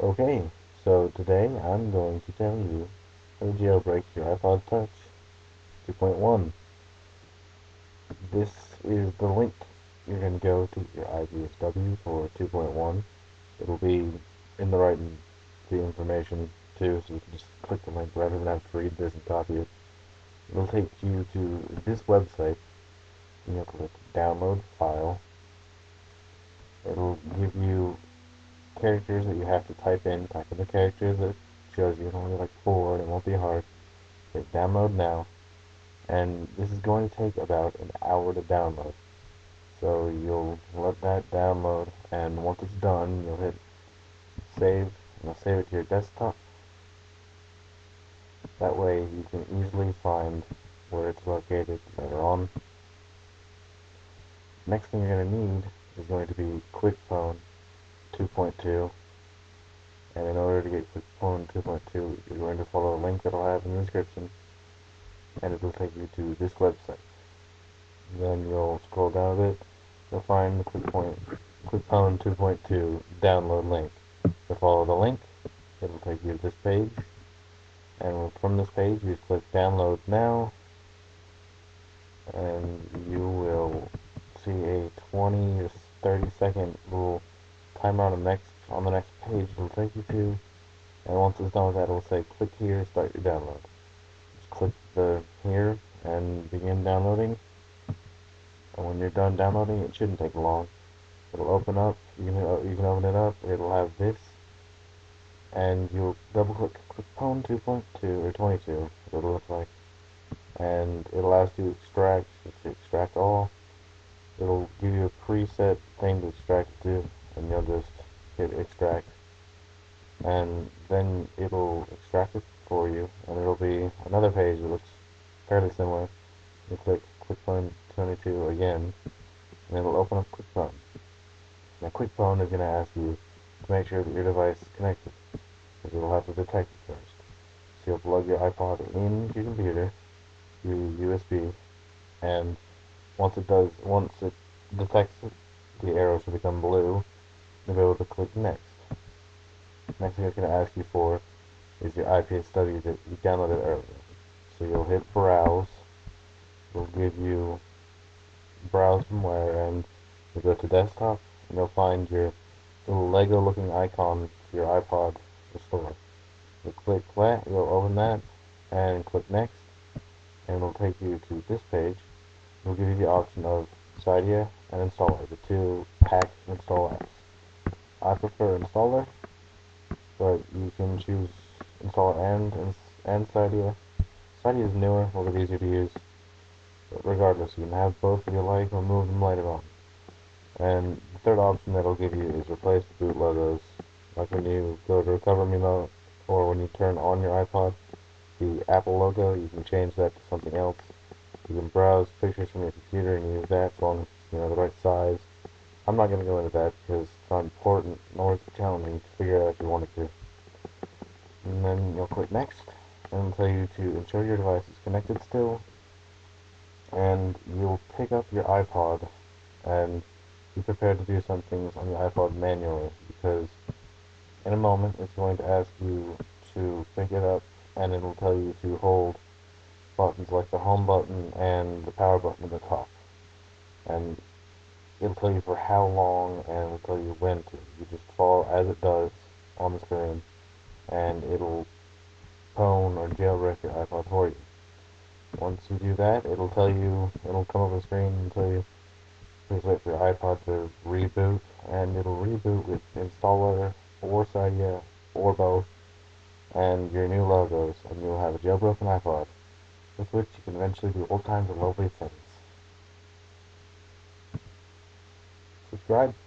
Okay, so today I'm going to tell you how to jailbreak your iPod Touch 2.1. This is the link. You're going to go to your ipsw for 2.1. It'll be in the right and the information too, so you can just click the link rather than have to read this and copy it. It'll take you to this website. You'll click download file. It'll give you characters that you have to type in the characters that it shows you. It's only like 4, and it won't be hard. Click download now, and this is going to take about an hour to download. So you'll let that download, and once it's done, you'll hit save, and it'll save it to your desktop. That way you can easily find where it's located later on. Next thing you're going to need is going to be QuickPwn 2.2, and in order to get QuickPwn 2.2, you're going to follow a link that I'll have in the description, and it will take you to this website. Then you'll scroll down a bit, you'll find the QuickPwn 2.2 download link. You'll follow the link, it will take you to this page, and from this page you just click download now, and you will see a 20 or 30 second little timer on the next page it'll take you to, and once it's done with that, it'll say click here, start your download. Just click the here and begin downloading, and when you're done downloading, it shouldn't take long. It'll open up, you can open it up, it'll have this, and you'll double click QuickPwn 2.2 or 22, it'll look like, and it allows you to extract. Just extract all. It'll give you a preset thing to extract to, and you'll just hit extract, and then it'll extract it for you, and it'll be another page that looks fairly similar. You click QuickPwn 22 again, and it'll open up QuickPwn. Now QuickPwn is going to ask you to make sure that your device is connected, because it'll have to detect it first. So you'll plug your iPod in your computer through USB, and once it detects it, the arrows will become blue. You'll be able to click next. Next thing it's going to ask you for is your IPSW that you downloaded earlier. So you'll hit browse. It'll give you browse from where, and you'll go to desktop, and you'll find your little Lego looking icon for your iPod Installer. You'll click that, you'll open that, and click next, and it'll take you to this page. We'll give you the option of Cydia and Installer, the two pack install apps. I prefer Installer, but you can choose Installer and Cydia. Cydia is newer, a little easier to use, but regardless, you can have both if you like, or move them later on. And the third option that will give you is replace the boot logos. Like when you go to recover memo, or when you turn on your iPod, the Apple logo, you can change that to something else. You can browse pictures from your computer and use that as long as you know the right size. I'm not going to go into that because it's not important, nor is it challenging to figure out if you wanted to. And then you'll click next, and it'll tell you to ensure your device is connected still. And you'll pick up your iPod and be prepared to do some things on your iPod manually, because in a moment it's going to ask you to pick it up, and it'll tell you to hold buttons like the home button and the power button at the top, and it'll tell you for how long, and it'll tell you when to. You just follow as it does on the screen, and it'll pwn or jailbreak your iPod for you. Once you do that, it'll come over the screen and tell you please wait for your iPod to reboot, and it'll reboot with Installer or Cydia or both, and your new logos, and you'll have a jailbroken iPod, with which you can eventually do all kinds of lovely things. Subscribe.